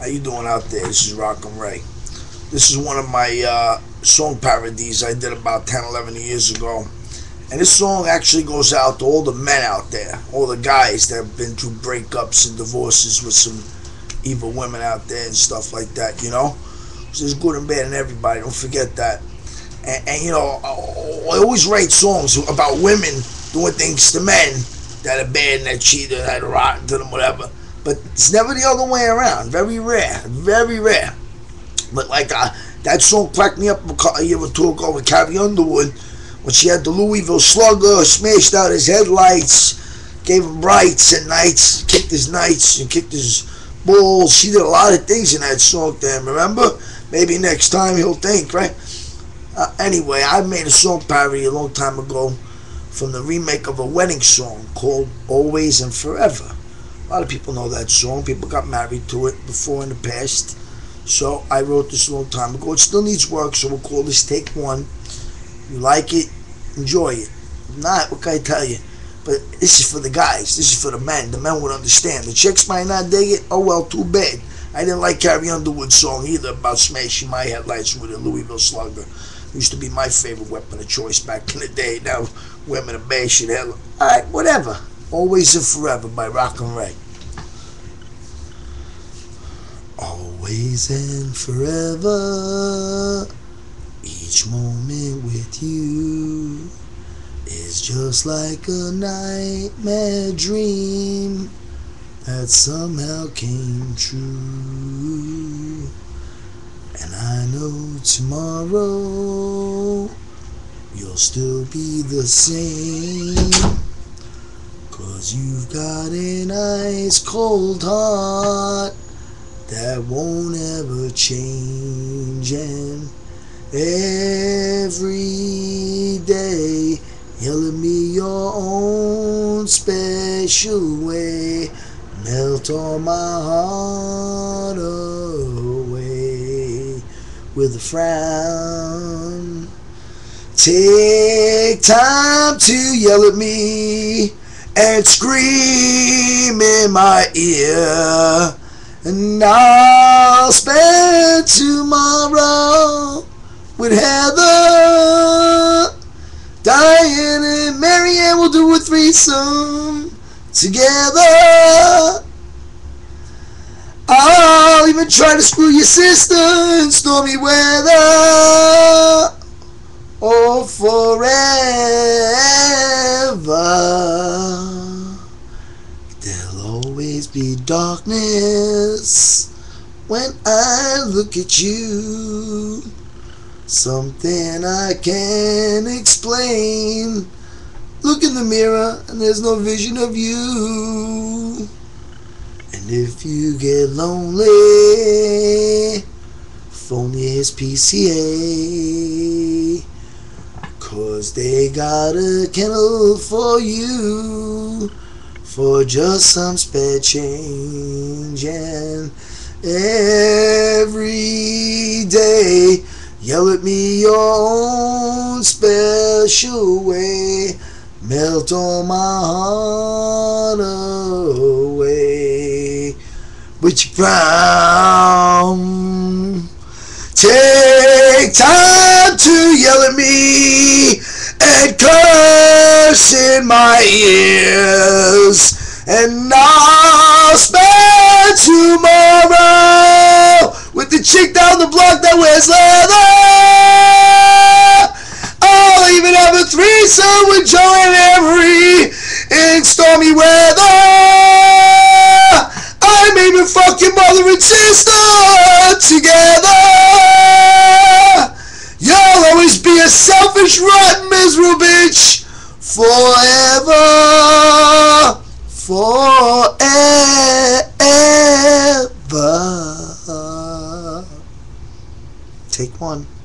How you doing out there? This is Rockin' Ray. This is one of my song parodies I did about 10, 11 years ago. And this song actually goes out to all the men out there, all the guys that have been through breakups and divorces with some evil women out there and stuff like that, you know? So there's good and bad in everybody, don't forget that. And you know, I always write songs about women doing things to men that are bad and that cheat and that are rotten to them, whatever. But it's never the other way around. Very rare, very rare. But like that song cracked me up a year or two ago with Carrie Underwood when she had the Louisville Slugger, smashed out his headlights, gave him rights and nights, kicked his nights and kicked his balls. She did a lot of things in that song then, remember? Maybe next time he'll think, right? Anyway, I made a song parody a long time ago from the remake of a wedding song called Always and Forever. A lot of people know that song. People got married to it before in the past. So I wrote this a long time ago. It still needs work, so we'll call this Take One. You like it, enjoy it. If not, what can I tell you? But this is for the guys. This is for the men. The men would understand. The chicks might not dig it. Oh, well, too bad. I didn't like Carrie Underwood's song either about smashing my headlights with a Louisville Slugger. It used to be my favorite weapon of choice back in the day. Now women are bashing hell. All right, whatever. Always and Forever by Rockin' Ray. Always and forever, each moment with you is just like a nightmare dream that somehow came true. And I know tomorrow you'll still be the same, 'cause you've got an ice cold heart that won't ever change, and every day you'll be your own special way, melt all my heart away with a frown. Take time to yell at me and scream in my ear, and I'll spend tomorrow with Heather, Diane, and Marianne. We'll do a threesome together. I'll even try to screw your sister in stormy weather. Oh, forever. There'll always be darkness when I look at you, something I can't explain. Look in the mirror and there's no vision of you. And if you get lonely, phone the SPCA, 'cause they got a kennel for you, for just some spare change, and every day yell at me your own special way, melt all my heart away with your frown. Take time to yell at me and curse in my ears, and I'll spend tomorrow with the chick down the block that wears leather. I'll even have a threesome with Joey and Emery in stormy weather. I'm even fucking mother and sister together. You'll always be a selfish, rotten, miserable bitch forever, forever. Take one.